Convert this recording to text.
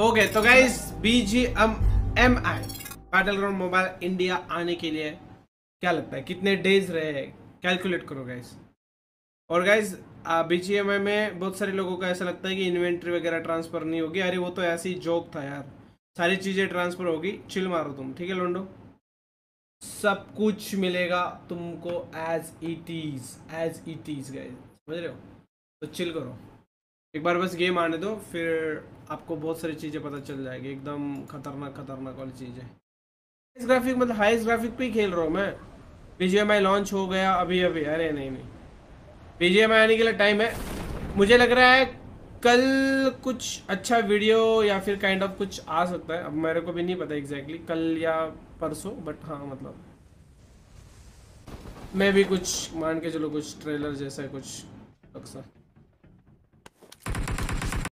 Okay तो guys BGMI battle ground mobile India आने के लिए क्या लगता है कितने डेज रहे कैलकुलेट करो गाइस। और गाइस BGMI में बहुत सारे लोगों को ऐसा लगता है कि इन्वेंट्री वगैरह ट्रांसफर नहीं होगी। अरे वो तो ऐसी जोक था यार, सारी चीज़ें ट्रांसफर होगी, चिल मारो तुम, ठीक है लोंडो, सब कुछ मिलेगा तुमको एज इट इज़ गाइस, समझ रहे हो, तो चिल करो, एक बार बस गेम आने दो, फिर आपको बहुत सारी चीज़ें पता चल जाएगी, एकदम खतरनाक खतरनाक वाली चीज़ें। इस ग्राफिक मतलब हाईएस्ट ग्राफिक पे ही खेल रहा हूँ मैं। BGMI लॉन्च हो गया अभी अभी, अरे नहीं नहीं BGMI आने के लिए टाइम है, मुझे लग रहा है कल कुछ अच्छा वीडियो या फिर काइंड ऑफ कुछ आ सकता है, अब मेरे को भी नहीं पता एग्जैक्टली कल या परसों, बट हाँ मतलब मैं भी कुछ मान के चलो कुछ ट्रेलर जैसा कुछ अक्सर